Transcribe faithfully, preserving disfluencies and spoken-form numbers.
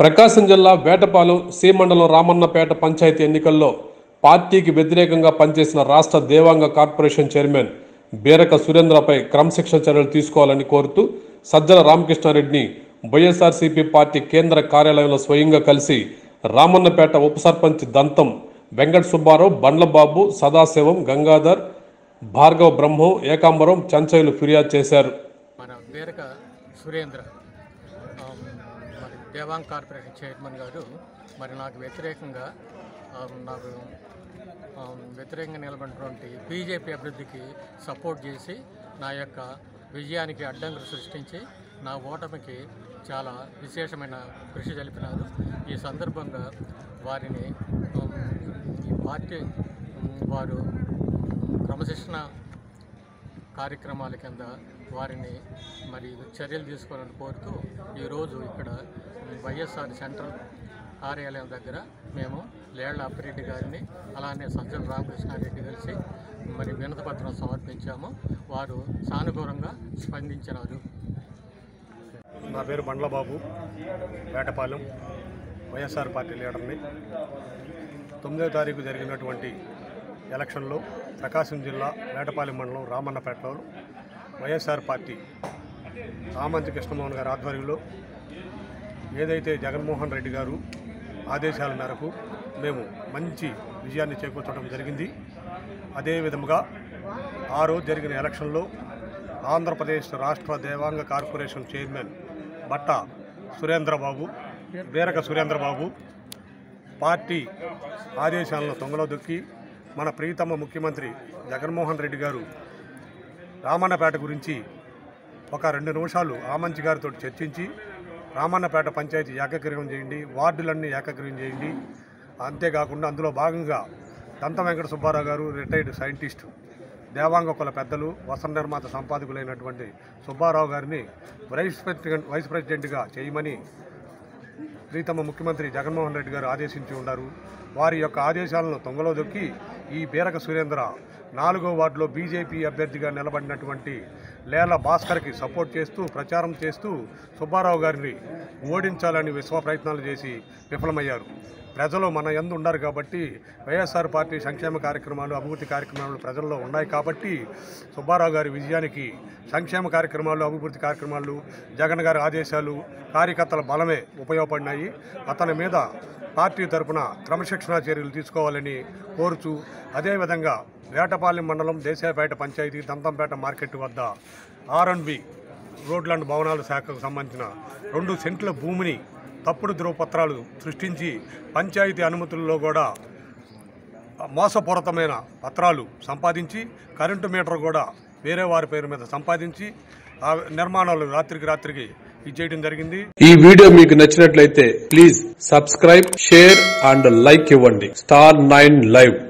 ప్రకాశం జిల్లా వేటపాలెం సి మండలం రామన్నపేట పంచాయతీ ఎన్నికల్లో పార్టీకి వ్యతిరేకంగా పనిచేసిన రాష్ట్ర దేవాంగ కార్పొరేషన్ చైర్మన్ బీరక సురేంద్రపై క్రమశిక్షణ చర్యలు తీసుకోవాలని కోరుతూ సజ్జల రామకృష్ణారెడ్డిని వైఎస్ఆర్సీపీ పార్టీ కేంద్ర కార్యాలయంలో స్వయంగా కలిసి రామన్నపేట ఉప సర్పంచ్ దంతం వెంకట సుబ్బారావు బండ్లబాబు సదాశివం గంగాధర్ భార్గవ బ్రహ్మం ఏకాంబరం చంచైలు ఫిర్యాదు చేశారు. దేవాంగ్ కార్పొరేషన్ చైర్మన్ గారు మరి నాకు వ్యతిరేకంగా నాకు వ్యతిరేకంగా నిలబడినటువంటి బీజేపీ అభివృద్ధికి సపోర్ట్ చేసి నా యొక్క విజయానికి అడ్డంకులు సృష్టించి నా ఓటమికి చాలా విశేషమైన కృషి జరిపినారు. ఈ సందర్భంగా వారిని ఈ పార్టీ వారు క్రమశిక్షణ కార్యక్రమాల కింద వారిని మరి చర్యలు తీసుకోవాలని కోరుతూ ఈరోజు ఇక్కడ వైఎస్ఆర్ సెంట్రల్ కార్యాలయం దగ్గర మేము లేళ్ల అప్పిరెడ్డి గారిని అలానే సజ్జల రామకృష్ణారెడ్డి కలిసి మరి వినతిపత్రం సమర్పించాము. వారు సానుకూలంగా స్పందించినారు. నా పేరు బండ్లబాబు, వేటపాలెం వైఎస్ఆర్ పార్టీ లీడర్ని. తొమ్మిదో తారీఖు జరిగినటువంటి ఎలక్షన్లో ప్రకాశం జిల్లా వేటపాలెం మండలం రామన్నపేటలో వైఎస్ఆర్ పార్టీ రామంతి కృష్ణమోహన్ గారి ఆధ్వర్యంలో ఏదైతే జగన్మోహన్ రెడ్డి గారు ఆదేశాల మేరకు మేము మంచి విజయాన్ని చేకూర్చడం జరిగింది. అదేవిధముగా ఆ రోజు జరిగిన ఎలక్షన్లో ఆంధ్రప్రదేశ్ రాష్ట్ర దేవాంగ కార్పొరేషన్ చైర్మన్ బట్ట సురేంద్రబాబు బీరక సురేంద్రబాబు పార్టీ ఆదేశాలను తొంగలో దొక్కి మన ప్రియతమ ముఖ్యమంత్రి జగన్మోహన్ రెడ్డి గారు రామన్నపేట గురించి ఒక రెండు నిమిషాలు ఆమంచి గారితో చర్చించి రామన్నపేట పంచాయతీ ఏకగ్రీవం చేయండి, వార్డులన్నీ ఏకగ్రీవం చేయండి, అంతేకాకుండా అందులో భాగంగా దంత వెంకట సుబ్బారావు గారు రిటైర్డ్ సైంటిస్టు దేవాంగ కుల పెద్దలు వస్త్ర నిర్మాత సంపాదకులైనటువంటి సుబ్బారావు గారిని వైస్ ప్రెసిడెంట్ వైస్ ప్రెసిడెంట్గా చేయమని ప్రీతమ ముఖ్యమంత్రి జగన్మోహన్ రెడ్డి గారు ఆదేశించి ఉన్నారు. వారి యొక్క ఆదేశాలను తొంగలో దొక్కి ఈ బీరక సురేంద్ర నాలుగో వార్డులో బీజేపీ అభ్యర్థిగా నిలబడినటువంటి లేళ్ల భాస్కర్కి సపోర్ట్ చేస్తూ ప్రచారం చేస్తూ సుబ్బారావు గారిని ఓడించాలని విశ్వ ప్రయత్నాలు చేసి విఫలమయ్యారు. ప్రజలు మన యందు ఉన్నారు కాబట్టి వైఎస్ఆర్ పార్టీ సంక్షేమ కార్యక్రమాలు అభివృద్ధి కార్యక్రమాలు ప్రజల్లో ఉన్నాయి కాబట్టి సుబ్బారావు గారి విజయానికి సంక్షేమ కార్యక్రమాలు అభివృద్ధి కార్యక్రమాలు జగన్ గారి ఆదేశాలు కార్యకర్తల బలమే ఉపయోగపడినాయి. అతని మీద పార్టీ తరఫున క్రమశిక్షణా చర్యలు తీసుకోవాలని కోరుచు అదేవిధంగా వేటపాలెం మండలం దేశాయపేట పంచాయతీ దంతంపేట మార్కెట్ వద్ద ఆర్ అండ్ బి రోడ్లు అండ్ భవనాల శాఖకు సంబంధించిన రెండు సెంట్ల భూమిని తప్పుడు ధ్రువపత్రాలు సృష్టించి పంచాయతీ అనుమతుల్లో కూడా మోసపూరితమైన పత్రాలు సంపాదించి కరెంటు మీటర్ కూడా వేరే వారి పేరు మీద సంపాదించి ఆ నిర్మాణాలు రాత్రికి రాత్రికి ఇచ్చేయడం జరిగింది. ఈ వీడియో మీకు నచ్చినట్లయితే please subscribe, share and like ఇవ్వండి. Star nine live.